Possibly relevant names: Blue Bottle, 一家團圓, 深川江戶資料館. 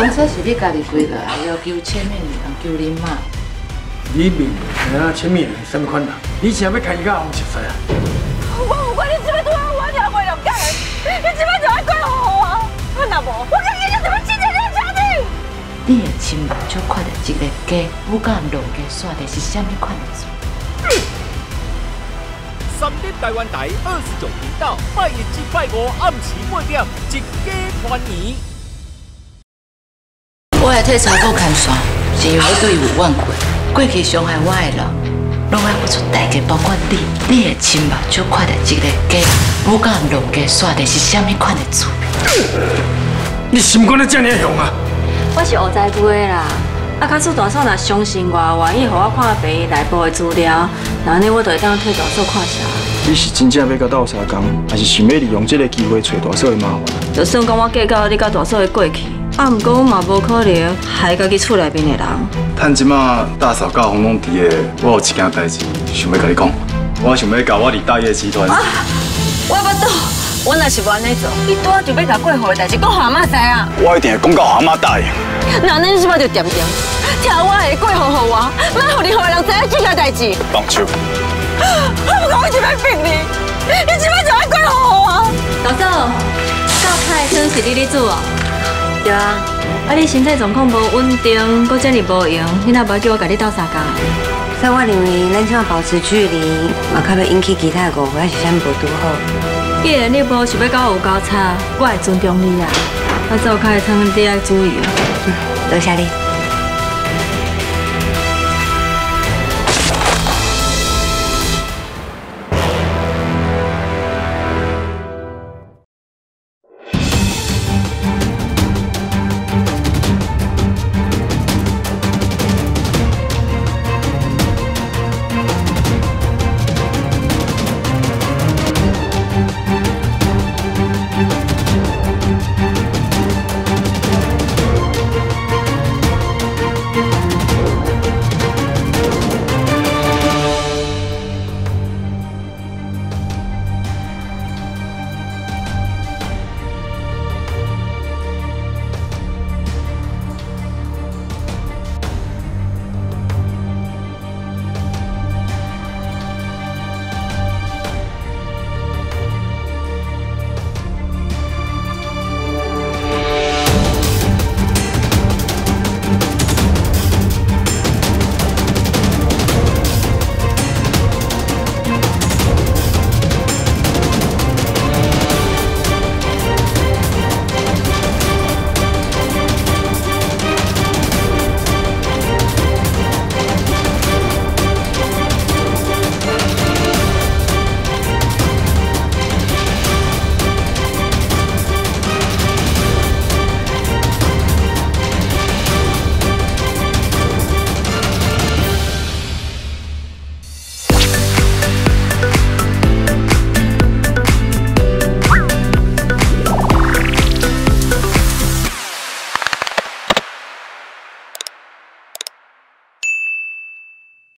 当初是你家己规划，要求签名，要求你妈。你名人啊，签名是甚款啦？你是要开一家红食饭啊？我有怪你，即摆对我听袂谅解，你即摆就爱怪我啊！我若无，我今日就要亲自来查你。你的亲目睭看到一个家，我甲人家耍的是甚么款的事？3D 台湾台29频道，拜一至拜五暗时8点，一家团圆。 我的体操课牵线，是因为我对伊有怨恨，过去伤害我的人，拢爱付出代价，包括你。你的亲目睭看到一个家，我甲人家耍的是甚么款的厝？你心肝咧这么凶啊！我是学栽培的啦，啊，假使大嫂若相信我，愿意互我看北医内部的资料，那呢我就会当替大嫂看下。你是真正要甲斗相共，还是想要利用这个机会找大嫂的麻烦？就算讲我计较你甲大嫂的过去。 啊，不过我嘛无可能害家己厝内边的人。趁即马大嫂甲洪龙伫的，我有一件代志想要甲你讲。我想要甲我伫大业集团。啊，我巴肚，我若是无安尼做，伊拄仔就要甲过户的代志讲阿妈知啊。我一定会讲到阿妈答应。那恁即摆就点点，听我的过户给我，莫互任何人知影这件代志。放手！我不讲，我就要逼你，你即摆就要过户给我。老总，教派真是你咧做哦。 对啊，啊你身体状况无稳定，搁遮尔无用，你若无叫我甲你斗相共。所以我认为咱只要保持距离，嘛较袂引起其他误会，是啥物无拄好。既然你无想要甲我有交叉，我会尊重你啊。我做开汤底要注意哦。多谢你。